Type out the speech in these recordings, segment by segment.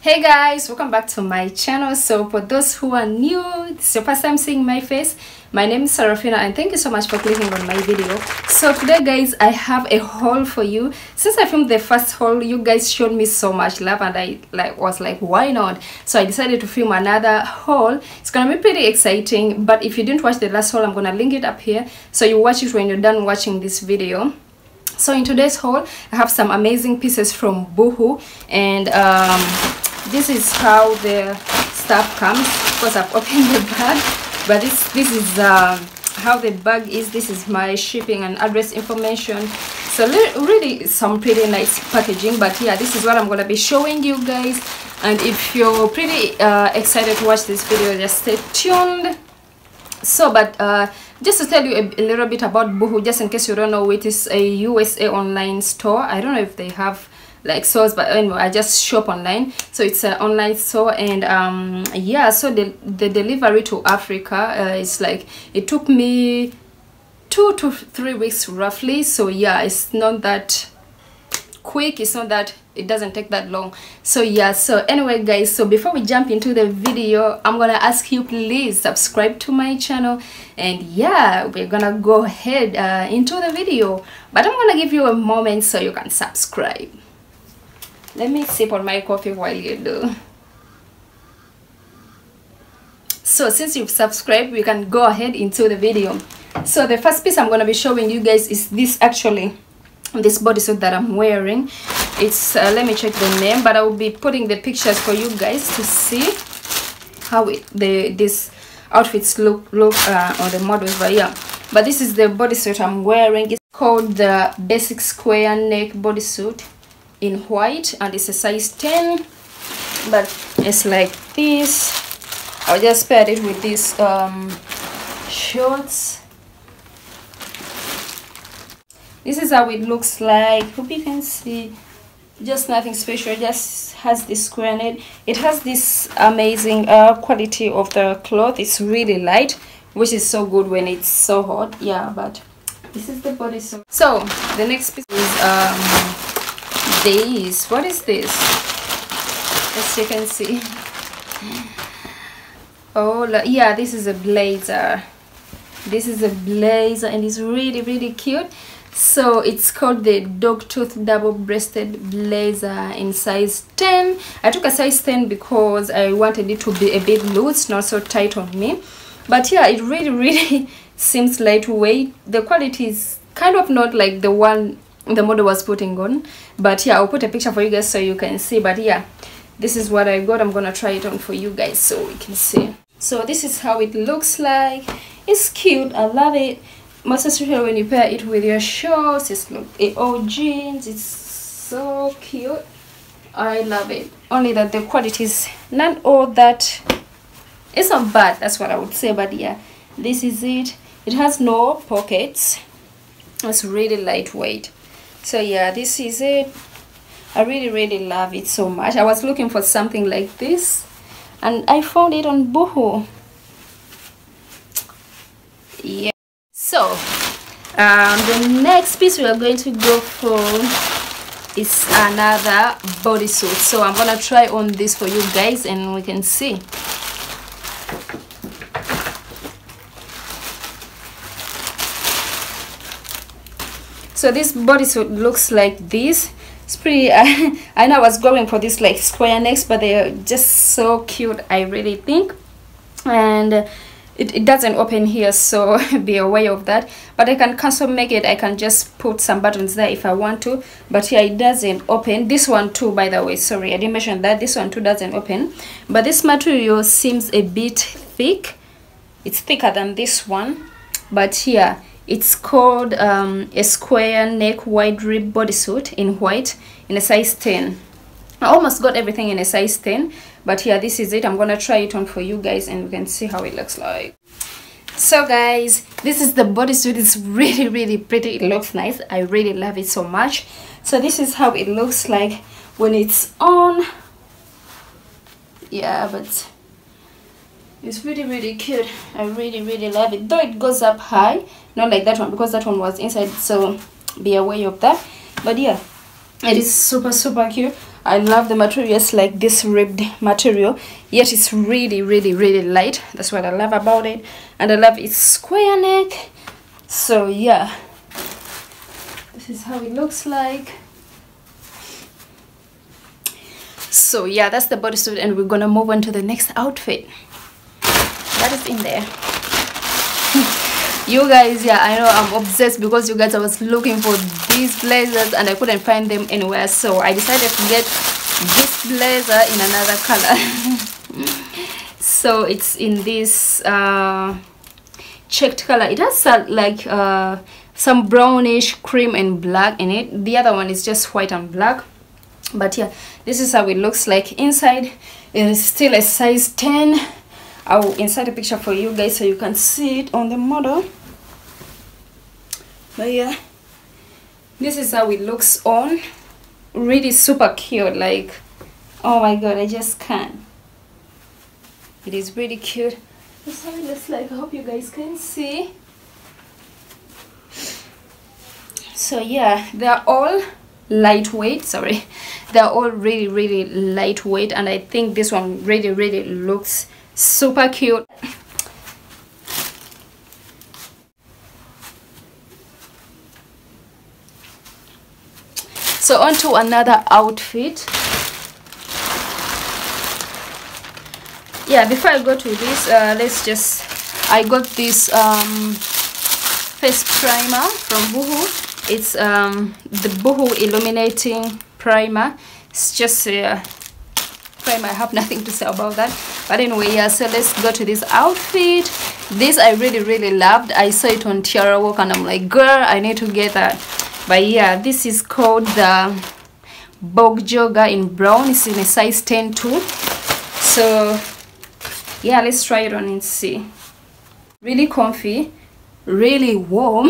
Hey guys, welcome back to my channel. So for those who are new, this is your first time seeing my face, my name is Serafina and thank you so much for clicking on my video. So today guys, I have a haul for you. Since I filmed the first haul, you guys showed me so much love and I was like why not? So I decided to film another haul. It's gonna be pretty exciting, but if you didn't watch the last haul, I'm gonna link it up here so you watch it when you're done watching this video. So in today's haul, I have some amazing pieces from Boohoo, and this is how the stuff comes. Of course, I've opened the bag, but this is how the bag is. This is my shipping and address information. So really some pretty nice packaging, but yeah, this is what I'm gonna be showing you guys. And if you're pretty excited to watch this video, just stay tuned. So but just to tell you a little bit about Boohoo, just in case you don't know, it is a USA online store. I don't know if they have like stores, but anyway, I just shop online, so it's an online store. And yeah, so the delivery to Africa, it's like it took me 2 to 3 weeks roughly. So yeah, it's not that quick, it's not that, it doesn't take that long. So yeah, so anyway guys, so before we jump into the video, I'm gonna ask you please subscribe to my channel, and yeah, we're gonna go ahead into the video, but I'm gonna give you a moment so you can subscribe. Let me sip on my coffee while you do. So since you've subscribed, we can go ahead into the video. So the first piece I'm gonna be showing you guys is this, actually this bodysuit that I'm wearing. It's let me check the name, but I will be putting the pictures for you guys to see how these outfits look on the models. But yeah, but this is the bodysuit I'm wearing. It's called the basic square neck bodysuit in white, and it's a size 10, but it's like this. I'll just pair it with these shorts. This is how it looks like. Hope you can see. Just nothing special, just has this square net. It has this amazing quality of the cloth. It's really light, which is so good when it's so hot. Yeah, but this is the bodysuit. So the next piece is this. What is this? As you can see, oh yeah, this is a blazer. This is a blazer and it's really cute. So it's called the dog-tooth double-breasted blazer in size 10. I took a size 10 because I wanted it to be a bit loose, not so tight on me. But yeah, it really seems lightweight. The quality is kind of not like the one the model was putting on, but yeah, I'll put a picture for you guys so you can see. But yeah, this is what I got. I'm gonna try it on for you guys so we can see. So this is how it looks like. It's cute, I love it. Most especially when you pair it with your shorts, it's like old jeans. It's so cute, I love it. Only that the quality is not all that, it's not bad, that's what I would say. But yeah, this is it. It has no pockets, it's really lightweight. So yeah, this is it. I really love it so much. I was looking for something like this and I found it on Boohoo. Yeah. So the next piece we are going to go for is another bodysuit. So I'm gonna try on this for you guys and we can see. So this bodysuit looks like this. It's pretty I know I was going for this like square necks, but they are just so cute, I really think. And it doesn't open here, so be aware of that. But I can cancel make it, I can just put some buttons there if I want to. But here it doesn't open. This one too, by the way, sorry, I didn't mention that. This one too doesn't open, but this material seems a bit thick. It's thicker than this one. But here it's called a square neck wide rib bodysuit in white in a size 10. I almost got everything in a size 10, but yeah, this is it. I'm gonna try it on for you guys and we can see how it looks like. So guys, this is the bodysuit. It's really pretty. It looks nice, I really love it so much. So this is how it looks like when it's on. Yeah, but it's really cute. I really love it, though it goes up high, not like that one because that one was inside, so be aware of that. But yeah, it is super cute. I love the materials like this ribbed material, yet it's really light. That's what I love about it, and I love its square neck. So yeah, this is how it looks like. So yeah, that's the bodysuit, and we're gonna move on to the next outfit that is in there. You guys, yeah, I know I'm obsessed because you guys, I was looking for these blazers and I couldn't find them anywhere, so I decided to get this blazer in another color. So it's in this checked color. It has like some brownish cream and black in it. The other one is just white and black. But yeah, this is how it looks like inside. It is still a size 10. I will insert a picture for you guys so you can see it on the model. But yeah, this is how it looks on. Really super cute. Like, oh my god, I just can't. It is really cute. This is how it looks like. I hope you guys can see. So yeah, they are all lightweight. Sorry, they're all really lightweight, and I think this one really looks super cute. So on to another outfit. Yeah, before I go to this, I got this face primer from Boohoo. It's the Boohoo illuminating primer. It's just a primer. I have nothing to say about that, but anyway, yeah, so let's go to this outfit. This I really loved. I saw it on Tiara Walk and I'm like, girl, I need to get that. But yeah, this is called the Bog Jogger in brown. It's in a size 10 too. So yeah, let's try it on and see. Really comfy, really warm.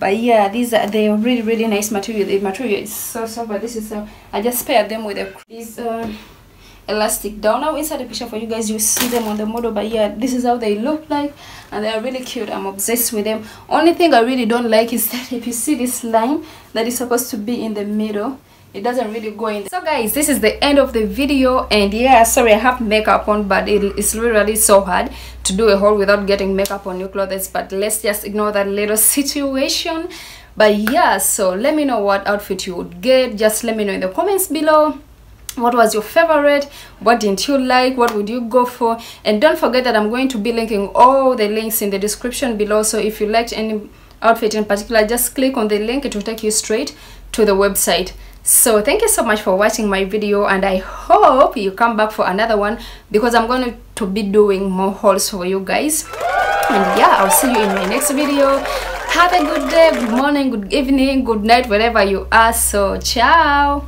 But yeah, these are, they are really nice material. The material is so soft. This is so, I just paired them with this elastic down. I'll insert a picture for you guys, you see them on the model. But yeah, this is how they look like, and they are really cute. I'm obsessed with them. Only thing I really don't like is that if you see this line that is supposed to be in the middle, it doesn't really go in. So guys, this is the end of the video, and yeah, sorry I have makeup on, but it's really so hard to do a haul without getting makeup on your clothes, but let's just ignore that little situation. But yeah, so let me know what outfit you would get. Just let me know in the comments below what was your favorite, what didn't you like, what would you go for. And don't forget that I'm going to be linking all the links in the description below, so if you liked any outfit in particular, just click on the link. It will take you straight to the website. So thank you so much for watching my video, and I hope you come back for another one, because I'm going to be doing more hauls for you guys. And yeah, I'll see you in my next video. Have a good day, good morning, good evening, good night, wherever you are. So ciao.